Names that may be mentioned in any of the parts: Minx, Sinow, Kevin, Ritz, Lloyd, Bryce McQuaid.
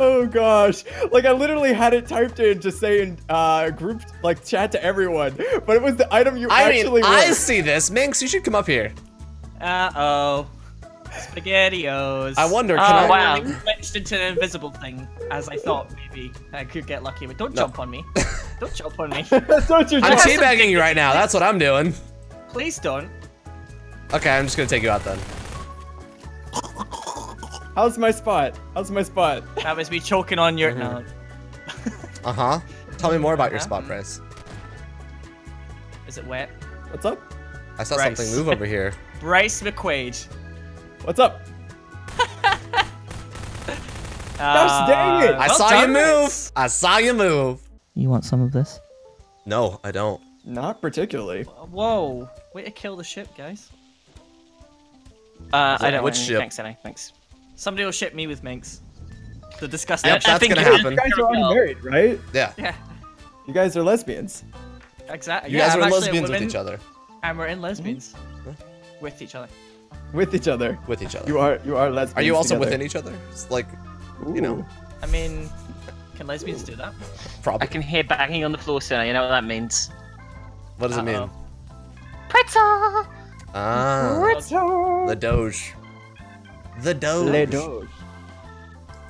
Oh gosh, like I literally had it typed in to say in group like chat to everyone, but it was the item you actually wrote. I see this. Minx, you should come up here. Uh-oh. SpaghettiOs. I wonder, wow. I glitched into an invisible thing, as I thought maybe I could get lucky, but don't jump on me. Don't jump on me. That's not your job. I'm teabagging you right now. That's what I'm doing. Please don't. Okay, I'm just gonna take you out then. How's my spot? How's my spot? That was me choking on your... Uh-huh. Tell me more about your spot, Bryce. Is it wet? What's up? I saw something move over here. Bryce McQuaid. What's up? Gosh dang it! I saw you move! I saw you move! You want some of this? No, I don't. Not particularly. Whoa. Way to kill the ship, guys. I don't ship? Thanks, Annie. Thanks. Somebody will ship me with Minx. The disgusting. Yep, that's gonna happen. You guys are already married, right? Yeah. Yeah. You guys are lesbians. Exactly. You guys are lesbians with each other. And we're in lesbians. Mm-hmm. With each other. With each other. With each other. You are lesbians. Are you also within each other? It's like, you know. I mean, can lesbians do that? Probably. I can hear banging on the floor, so you know what that means. What does it mean? Pretzel. Ah. Pretzel. The Doge. The Doge. Le Doge.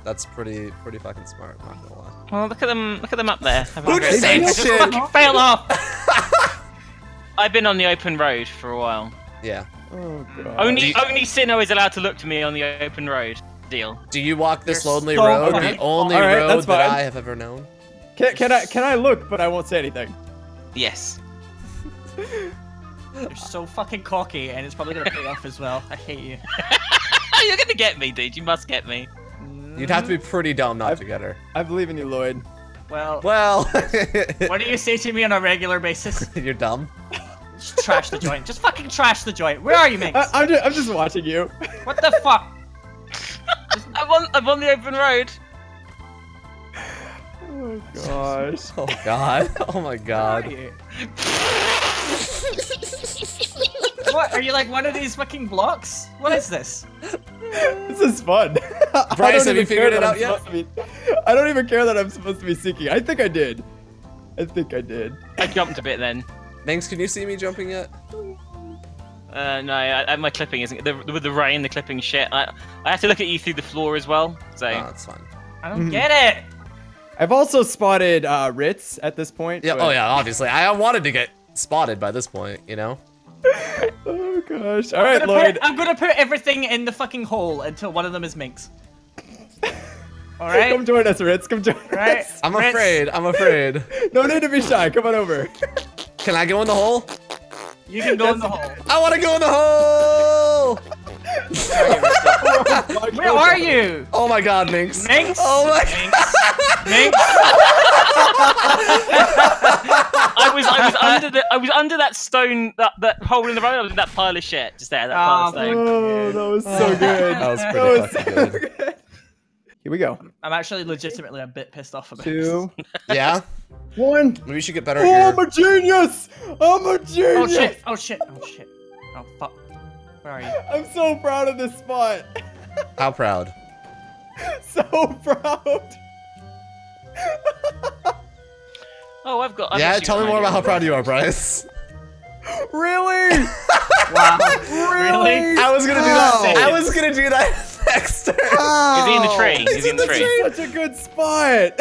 That's pretty fucking smart. Not gonna lie. Well, look at them. Look at them up there. Who just said shit? Fail off. I've been on the open road for a while. Yeah. Oh, God. Only Sinow is allowed to look to me on the open road. Deal. Do you walk this lonely road? The only road that I have ever known. Can I look? But I won't say anything. Yes. You're so fucking cocky, and it's probably gonna pay off as well. I hate you. You're gonna get me, dude. You must get me. You'd have to be pretty dumb not to get her. I believe in you, Lloyd. Well. What do you say to me on a regular basis? You're dumb. Just trash the joint. Just fucking trash the joint. Where are you, Minx? I'm just watching you. What the fuck? I'm on the open road. Oh gosh. Oh god. Oh my god. Where are you? What? Are you like one of these fucking blocks? What is this? This is fun. Bryce, have you figured it out yet? I don't even care that I'm supposed to be seeking. I think I did. I think I did. I jumped a bit then. Thanks, can you see me jumping yet? No, my clipping isn't. With the rain, the clipping shit. I have to look at you through the floor as well. So. Oh, that's fine. I don't get it. I've also spotted Ritz at this point. Yeah. Oh, yeah, obviously. I wanted to get spotted by this point, you know? Oh, gosh. All right, Lloyd. I'm going to put everything in the fucking hole until one of them is Minx. All right. Come join us, Ritz. Come join us. I'm afraid. I'm afraid. No need to be shy. Come on over. Can I go in the hole? You can go in the hole. I want to go in the hole! Where are you? Oh my god, Minx. Minx? Oh my god. Minx? I was under that stone, that hole in the road, I was in that pile of shit. Just there, that pile of stone. Oh, that was so good. That was pretty fucking good. Here we go. I'm actually legitimately a bit pissed off about this. Two. Yeah? One. Maybe you should get better at your... I'm a genius! I'm a genius! Oh shit, oh shit, oh shit. Oh fuck. Where are you? I'm so proud of this spot. How proud? So proud. Oh, I've got... yeah, tell me more about how proud you are, Bryce. Really? Wow. Really? I was gonna do that. I was gonna do that. Dexter! Wow. He's in the tree. He's in the tree. Such a good spot!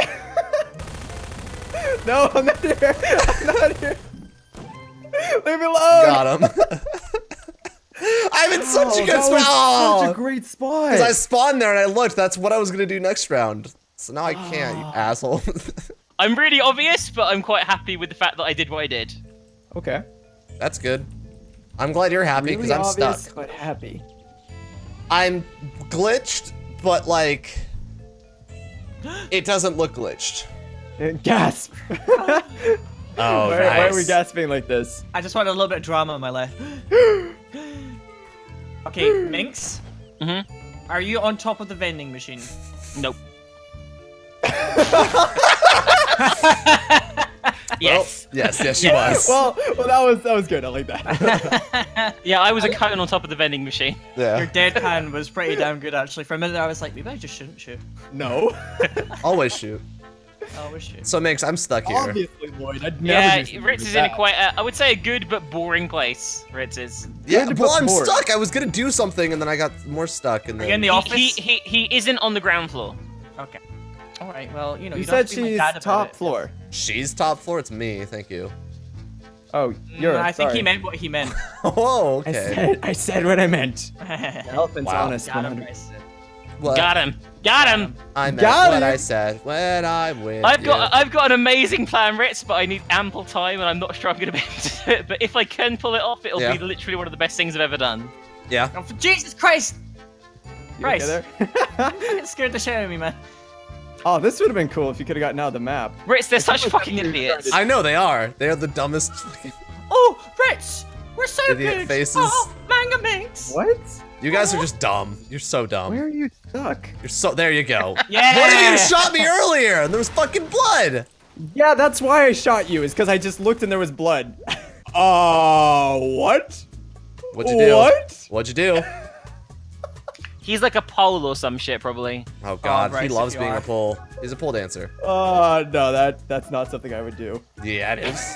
No, I'm not here. I'm not here. Leave me alone! Got him. I'm in such a good spot. Such a great spot. Because I spawned there and I looked. That's what I was going to do next round. So now I can't, you asshole. I'm really obvious, but I'm quite happy with the fact that I did what I did. Okay. That's good. I'm glad you're happy because really I'm stuck. But happy. I'm glitched, but like, it doesn't look glitched. Gasp! Oh, why are we gasping like this? I just want a little bit of drama in my life. Okay, Minx, are you on top of the vending machine? Nope. Yes. Well, yes, she was. Well, that was good. I like that. Yeah, I was a cone on top of the vending machine. Yeah. Your deadpan was pretty damn good, actually. For a minute, I was like, maybe I just shouldn't shoot. No. Always shoot. Always shoot. So, Minx, I'm stuck here. Obviously, Lloyd. I'd never do Ritz is in quite. I would say a good but boring place. Ritz is. Yeah. Well, I'm stuck. I was gonna do something, and then I got more stuck. And then in the office. He isn't on the ground floor. Okay. All right. Well, you know. You said she's top floor. She's top floor. It's me. Thank you. Oh, you're. I think he meant what he meant. Oh, okay. I said what I meant. The elephant's honest. Got him. I meant what I said when I win. I've got an amazing plan, Ritz, but I need ample time, and I'm not sure I'm gonna be able to do it. But if I can pull it off, it'll be literally one of the best things I've ever done. Yeah. Oh, for Jesus Christ! Bryce, it scared the shit out of me, man. Oh, this would have been cool if you could have gotten out of the map. Ritz, they're such fucking idiots. I know they are. They are the dumbest. Oh, Ritz, we're so good. Faces. Oh, manga Minx. What? You guys are just dumb. You're so dumb. Where are you stuck? You're so. There you go. Yeah. What if you shot me earlier? And there was fucking blood. Yeah, that's why I shot you. Is because I just looked and there was blood. Oh, what? What'd you do? What? What'd you do? He's like a pole or some shit, probably. Oh God, he loves being a pole. He's a pole dancer. Oh no, that's not something I would do. Yeah, it is.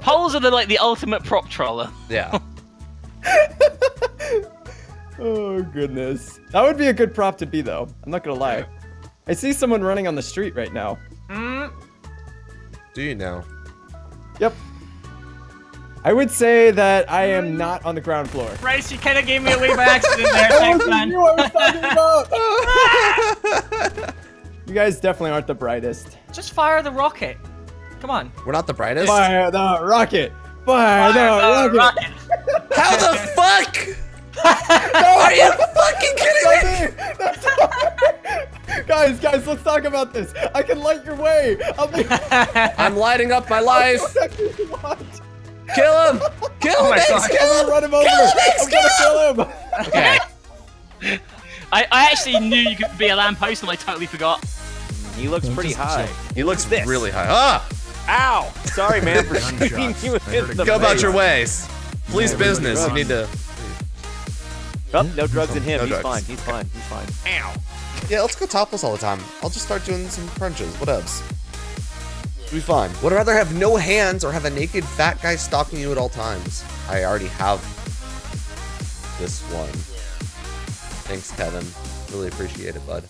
Poles are like the ultimate prop troller. Yeah. Oh, goodness. That would be a good prop to be, though. I'm not going to lie. I see someone running on the street right now. Mm. Do you now? Yep. I would say that I am not on the ground floor. Bryce, you kind of gave me away by accident there. That wasn't you I was talking about. You guys definitely aren't the brightest. Just fire the rocket. Come on. We're not the brightest? Fire the rocket. Fire the rocket. How the fuck? Are you fucking kidding me? That's guys, let's talk about this. I can light your way. I'm lighting up my life. Kill him! Kill him! Kill him! Run him over! I'm gonna kill him! Okay. I actually knew you could be a lamppost, and I totally forgot. He looks pretty high. He looks really high. Ah! Ow! Sorry, man, for shooting you in the face. Go about your ways. Police business. You need to. Oh, no drugs in him. He's fine. Ow. Yeah, let's go topless all the time. I'll just start doing some crunches. What else? It'll be fine. Would I rather have no hands or have a naked fat guy stalking you at all times? I already have this one. Thanks, Kevin. Really appreciate it, bud.